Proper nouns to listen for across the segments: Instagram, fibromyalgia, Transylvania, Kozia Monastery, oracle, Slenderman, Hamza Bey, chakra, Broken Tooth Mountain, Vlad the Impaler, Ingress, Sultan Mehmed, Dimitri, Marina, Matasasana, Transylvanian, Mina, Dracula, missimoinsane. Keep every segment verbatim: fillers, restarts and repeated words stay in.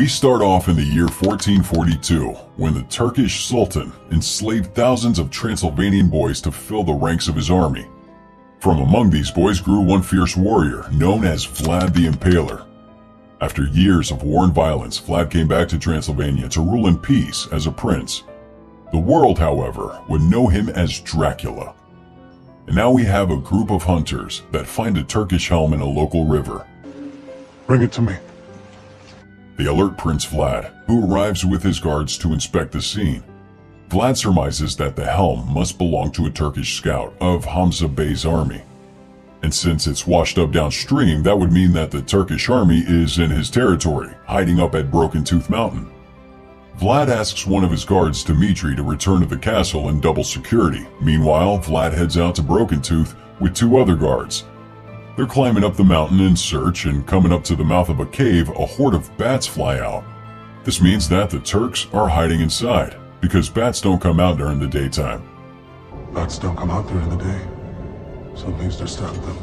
We start off in the year fourteen forty-two, when the Turkish Sultan enslaved thousands of Transylvanian boys to fill the ranks of his army. From among these boys grew one fierce warrior known as Vlad the Impaler. After years of war and violence, Vlad came back to Transylvania to rule in peace as a prince. The world, however, would know him as Dracula. And now we have a group of hunters that find a Turkish helm in a local river. Bring it to me. They alert Prince Vlad, who arrives with his guards to inspect the scene. Vlad surmises that the helm must belong to a Turkish scout of Hamza Bey's army. And since it's washed up downstream, that would mean that the Turkish army is in his territory, hiding up at Broken Tooth Mountain. Vlad asks one of his guards, Dimitri, to return to the castle and double security. Meanwhile, Vlad heads out to Broken Tooth with two other guards. They're climbing up the mountain in search, and coming up to the mouth of a cave, a horde of bats fly out. This means that the Turks are hiding inside, because bats don't come out during the daytime. Bats don't come out during the day, so it means they're stopping them.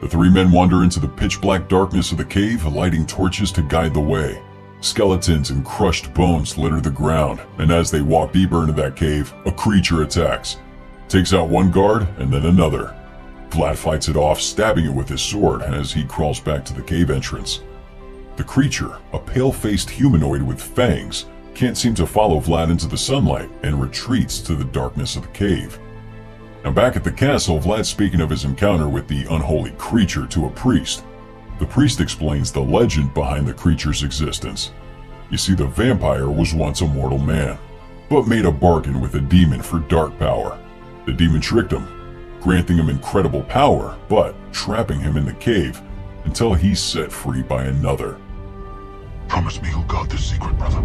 The three men wander into the pitch-black darkness of the cave, lighting torches to guide the way. Skeletons and crushed bones litter the ground, and as they walk deeper into that cave, a creature attacks. Takes out one guard, and then another. Vlad fights it off, stabbing it with his sword as he crawls back to the cave entrance. The creature, a pale-faced humanoid with fangs, can't seem to follow Vlad into the sunlight and retreats to the darkness of the cave. Now back at the castle, Vlad's speaking of his encounter with the unholy creature to a priest. The priest explains the legend behind the creature's existence. You see, the vampire was once a mortal man, but made a bargain with a demon for dark power. The demon tricked him, granting him incredible power, but trapping him in the cave until he's set free by another. Promise me you'll guard this secret, brother.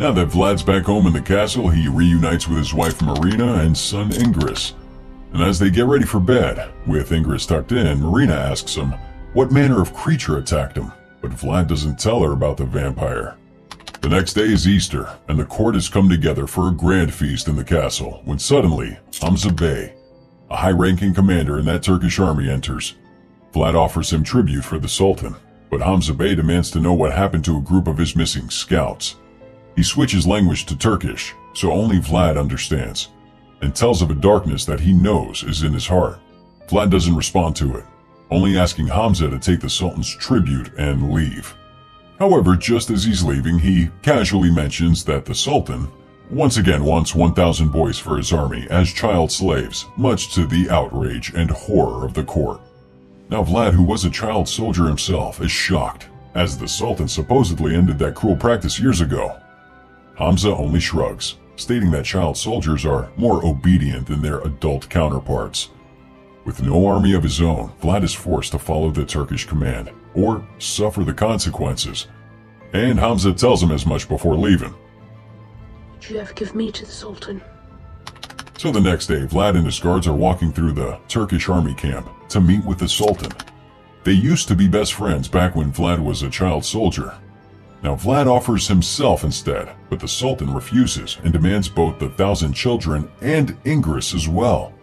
Now that Vlad's back home in the castle, he reunites with his wife Marina and son Ingress. And as they get ready for bed, with Ingress tucked in, Marina asks him what manner of creature attacked him, but Vlad doesn't tell her about the vampire. The next day is Easter, and the court has come together for a grand feast in the castle, when suddenly, Hamza Bey, a high-ranking commander in that Turkish army, enters. Vlad offers him tribute for the Sultan, but Hamza Bey demands to know what happened to a group of his missing scouts. He switches language to Turkish, so only Vlad understands, and tells of a darkness that he knows is in his heart. Vlad doesn't respond to it, only asking Hamza to take the Sultan's tribute and leave. However, just as he's leaving, he casually mentions that the Sultan once again wants one thousand boys for his army as child slaves, much to the outrage and horror of the court. Now Vlad, who was a child soldier himself, is shocked, as the Sultan supposedly ended that cruel practice years ago. Hamza only shrugs, stating that child soldiers are more obedient than their adult counterparts. With no army of his own, Vlad is forced to follow the Turkish command, or suffer the consequences, and Hamza tells him as much before leaving. You have given me to the Sultan. So the next day, Vlad and his guards are walking through the Turkish army camp to meet with the Sultan. They used to be best friends back when Vlad was a child soldier. Now Vlad offers himself instead, but the Sultan refuses and demands both the thousand children and Ingress as well.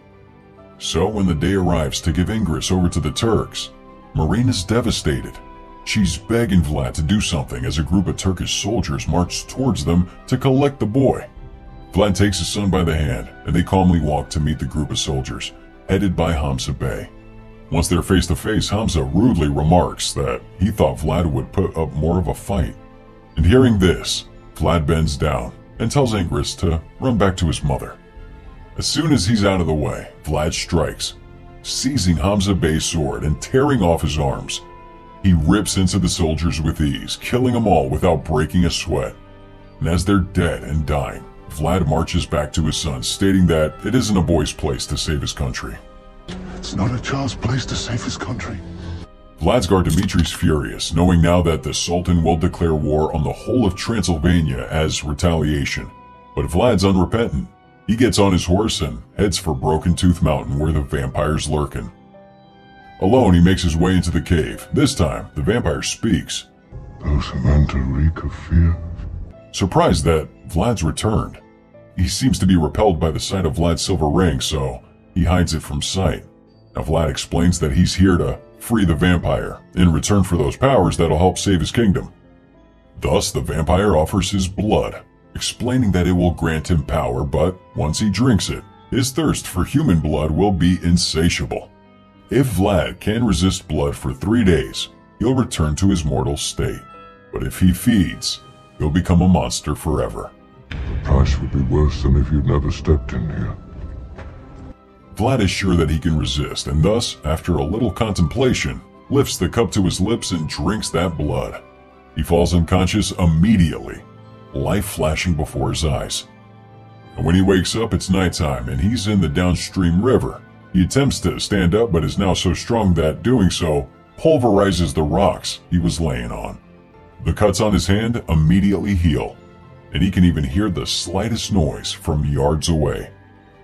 So when the day arrives to give Ingress over to the Turks, Marina's devastated. She's begging Vlad to do something as a group of Turkish soldiers march towards them to collect the boy. Vlad takes his son by the hand, and they calmly walk to meet the group of soldiers, headed by Hamza Bey. Once they're face to face, Hamza rudely remarks that he thought Vlad would put up more of a fight. And hearing this, Vlad bends down and tells Ingress to run back to his mother. As soon as he's out of the way, Vlad strikes, seizing Hamza Bey's sword and tearing off his arms. He rips into the soldiers with ease, killing them all without breaking a sweat. And as they're dead and dying, Vlad marches back to his son, stating that it isn't a boy's place to save his country. It's not a child's place to save his country. Vlad's guard Dimitri's furious, knowing now that the Sultan will declare war on the whole of Transylvania as retaliation. But Vlad's unrepentant. He gets on his horse and heads for Broken Tooth Mountain, where the vampire's lurking. Alone, he makes his way into the cave. This time, the vampire speaks. Those men to reek of fear. Surprised that Vlad's returned, he seems to be repelled by the sight of Vlad's silver ring, so he hides it from sight. Now Vlad explains that he's here to free the vampire in return for those powers that'll help save his kingdom. Thus, the vampire offers his blood, explaining that it will grant him power, but once he drinks it, his thirst for human blood will be insatiable. If Vlad can resist blood for three days, he'll return to his mortal state. But if he feeds, he'll become a monster forever. The price would be worse than if you'd never stepped in here. Vlad is sure that he can resist, and thus, after a little contemplation, lifts the cup to his lips and drinks that blood. He falls unconscious immediately, life flashing before his eyes. And when he wakes up, it's nighttime, and he's in the downstream river. He attempts to stand up, but is now so strong that, doing so, pulverizes the rocks he was laying on. The cuts on his hand immediately heal, and he can even hear the slightest noise from yards away.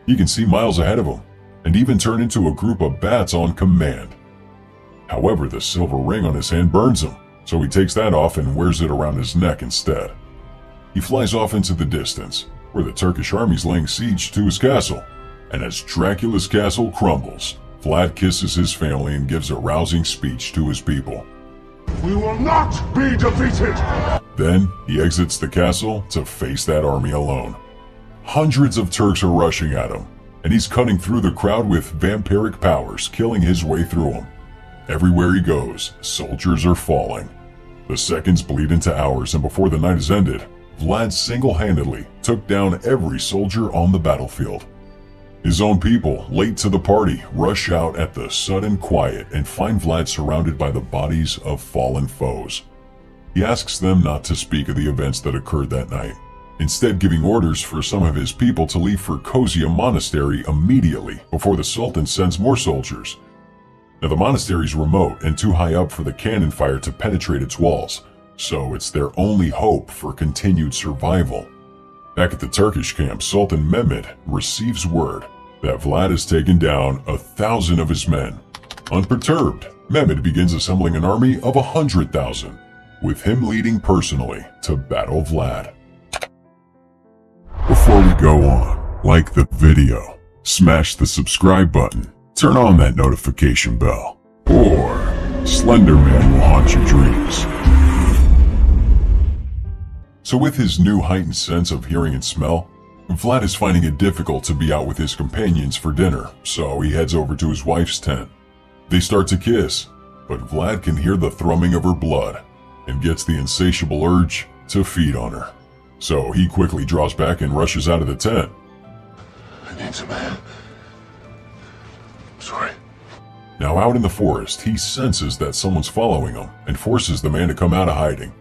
He can see miles ahead of him, and even turn into a group of bats on command. However, the silver ring on his hand burns him, so he takes that off and wears it around his neck instead. He flies off into the distance, where the Turkish army's laying siege to his castle, and as Dracula's castle crumbles, Vlad kisses his family and gives a rousing speech to his people. We will not be defeated! Then, he exits the castle to face that army alone. Hundreds of Turks are rushing at him, and he's cutting through the crowd with vampiric powers, killing his way through them. Everywhere he goes, soldiers are falling. The seconds bleed into hours, and before the night is ended, Vlad single-handedly took down every soldier on the battlefield. His own people, late to the party, rush out at the sudden quiet and find Vlad surrounded by the bodies of fallen foes. He asks them not to speak of the events that occurred that night, instead giving orders for some of his people to leave for Kozia Monastery immediately before the Sultan sends more soldiers. Now, the monastery is remote and too high up for the cannon fire to penetrate its walls, so it's their only hope for continued survival. Back at the Turkish camp, Sultan Mehmed receives word that Vlad has taken down a thousand of his men. Unperturbed, Mehmed begins assembling an army of a hundred thousand, with him leading personally to battle Vlad. Before we go on, like the video, smash the subscribe button, turn on that notification bell, or Slenderman will haunt your dreams. So with his new heightened sense of hearing and smell, Vlad is finding it difficult to be out with his companions for dinner, so he heads over to his wife's tent. They start to kiss, but Vlad can hear the thrumming of her blood and gets the insatiable urge to feed on her. So he quickly draws back and rushes out of the tent. I need some air. I'm sorry. Now out in the forest, he senses that someone's following him and forces the man to come out of hiding.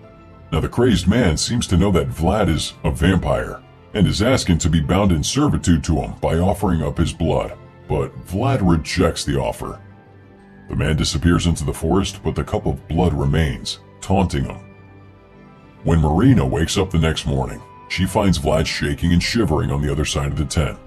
Now the crazed man seems to know that Vlad is a vampire, and is asking to be bound in servitude to him by offering up his blood, but Vlad rejects the offer. The man disappears into the forest, but the cup of blood remains, taunting him. When Marina wakes up the next morning, she finds Vlad shaking and shivering on the other side of the tent.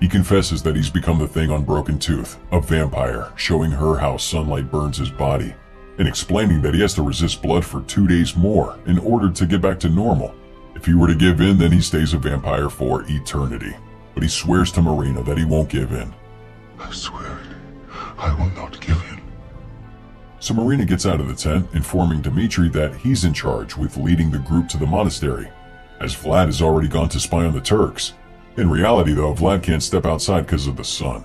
He confesses that he's become the thing on Broken Tooth, a vampire, showing her how sunlight burns his body, and explaining that he has to resist blood for two days more in order to get back to normal. If he were to give in, then he stays a vampire for eternity. But he swears to Marina that he won't give in. I swear it. I will not give in. So Marina gets out of the tent, informing Dimitri that he's in charge with leading the group to the monastery, as Vlad has already gone to spy on the Turks. In reality, though, Vlad can't step outside because of the sun.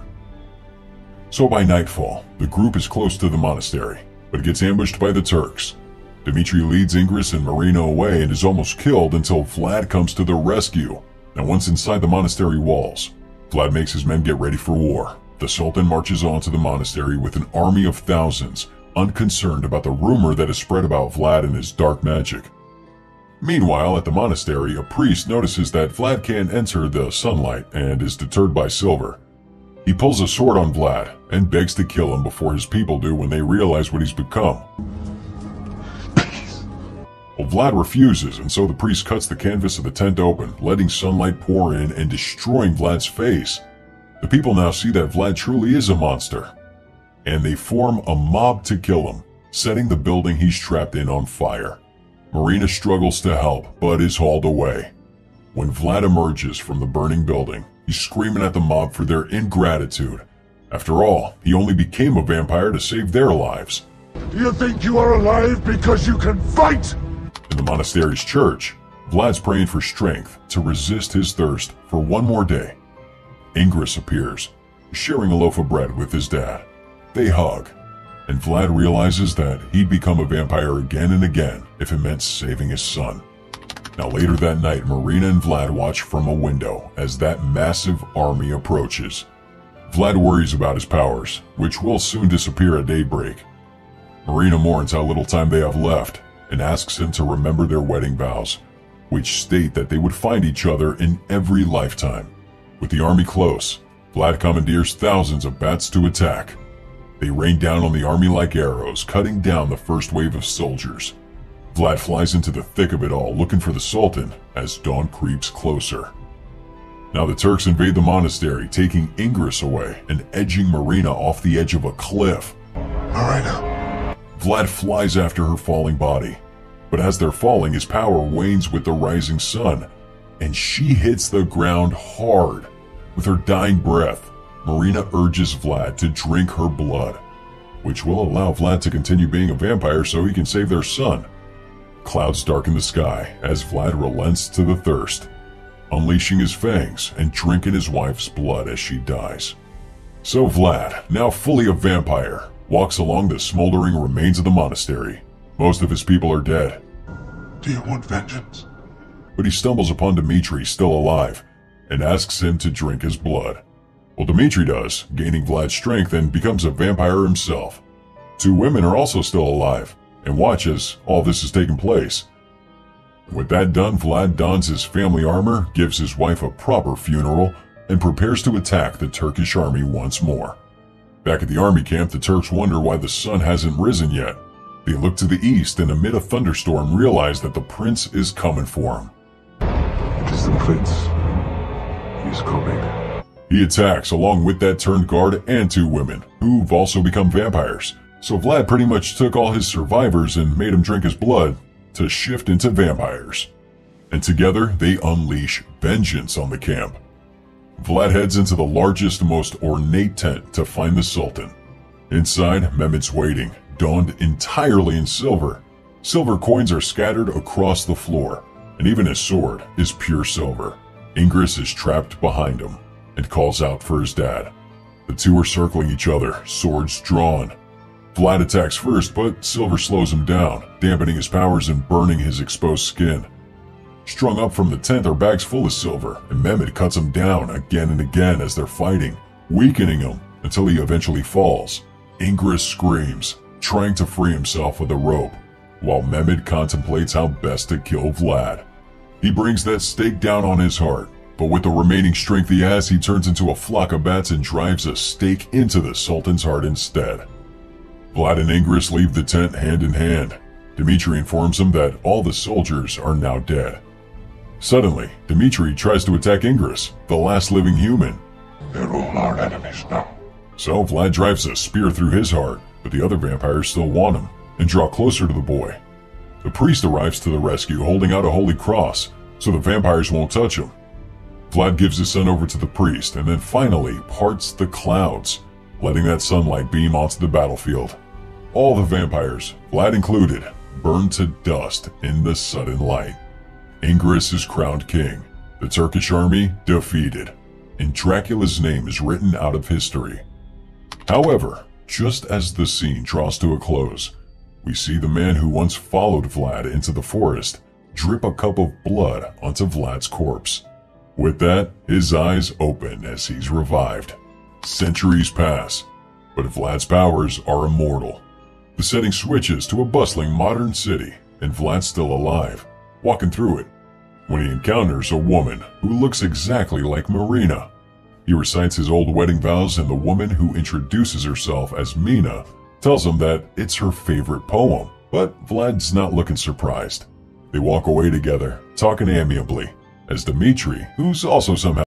So by nightfall, the group is close to the monastery, but gets ambushed by the Turks. Dimitri leads Ingress and Marina away and is almost killed until Vlad comes to the rescue. And once inside the monastery walls, Vlad makes his men get ready for war. The Sultan marches on to the monastery with an army of thousands, unconcerned about the rumor that is spread about Vlad and his dark magic. Meanwhile, at the monastery, a priest notices that Vlad can't enter the sunlight and is deterred by silver. He pulls a sword on Vlad and begs to kill him before his people do when they realize what he's become. Well, Vlad refuses, and so the priest cuts the canvas of the tent open, letting sunlight pour in and destroying Vlad's face. The people now see that Vlad truly is a monster, and they form a mob to kill him, setting the building he's trapped in on fire. Marina struggles to help, but is hauled away. When Vlad emerges from the burning building, he's screaming at the mob for their ingratitude. After all, he only became a vampire to save their lives. Do you think you are alive because you can fight? to the monastery's church, Vlad's prayed for strength to resist his thirst for one more day. Ingress appears, sharing a loaf of bread with his dad. They hug, and Vlad realizes that he'd become a vampire again and again if it meant saving his son. Now later that night, Marina and Vlad watch from a window as that massive army approaches. Vlad worries about his powers, which will soon disappear at daybreak. Marina mourns how little time they have left and asks him to remember their wedding vows, which state that they would find each other in every lifetime. With the army close, Vlad commandeers thousands of bats to attack. They rain down on the army like arrows, cutting down the first wave of soldiers. Vlad flies into the thick of it all, looking for the Sultan as dawn creeps closer. Now the Turks invade the monastery, taking Ingress away and edging Marina off the edge of a cliff. Marina! Vlad flies after her falling body, but as they're falling, his power wanes with the rising sun, and she hits the ground hard. With her dying breath, Marina urges Vlad to drink her blood, which will allow Vlad to continue being a vampire so he can save their son. Clouds darken the sky as Vlad relents to the thirst, unleashing his fangs and drinking his wife's blood as she dies. So Vlad, now fully a vampire, walks along the smoldering remains of the monastery. Most of his people are dead. Do you want vengeance? But he stumbles upon Dimitri, still alive, and asks him to drink his blood. Well, Dimitri does, gaining Vlad's strength and becomes a vampire himself. Two women are also still alive, and watch as all this is taking place. With that done, Vlad dons his family armor, gives his wife a proper funeral, and prepares to attack the Turkish army once more. Back at the army camp, the Turks wonder why the sun hasn't risen yet. They look to the east and amid a thunderstorm realize that the prince is coming for him. It is the prince. He's coming. He attacks along with that turned guard and two women, who've also become vampires. So Vlad pretty much took all his survivors and made them drink his blood to shift into vampires. And together, they unleash vengeance on the camp. Vlad heads into the largest, most ornate tent to find the Sultan. Inside, Mehmed's waiting, donned entirely in silver. Silver coins are scattered across the floor, and even his sword is pure silver. Ingress is trapped behind him and calls out for his dad. The two are circling each other, swords drawn. Vlad attacks first, but silver slows him down, dampening his powers and burning his exposed skin. Strung up from the tent are bags full of silver, and Mehmed cuts him down again and again as they're fighting, weakening him until he eventually falls. Ingress screams, trying to free himself with a rope, while Mehmed contemplates how best to kill Vlad. He brings that stake down on his heart, but with the remaining strength he has, he turns into a flock of bats and drives a stake into the Sultan's heart instead. Vlad and Ingress leave the tent hand in hand. Dimitri informs him that all the soldiers are now dead. Suddenly, Dimitri tries to attack Ingress, the last living human. They're all our enemies now. So Vlad drives a spear through his heart, but the other vampires still want him and draw closer to the boy. The priest arrives to the rescue, holding out a holy cross, so the vampires won't touch him. Vlad gives his son over to the priest and then finally parts the clouds, letting that sunlight beam onto the battlefield. All the vampires, Vlad included, burn to dust in the sudden light. Ingress is crowned king, the Turkish army defeated, and Dracula's name is written out of history. However, just as the scene draws to a close, we see the man who once followed Vlad into the forest drip a cup of blood onto Vlad's corpse. With that, his eyes open as he's revived. Centuries pass, but Vlad's powers are immortal. The setting switches to a bustling modern city, and Vlad's still alive, walking through it, when he encounters a woman who looks exactly like Marina. He recites his old wedding vows, and the woman, who introduces herself as Mina, tells him that it's her favorite poem, but Vlad's not looking surprised. They walk away together, talking amiably, as Dimitri, who's also somehow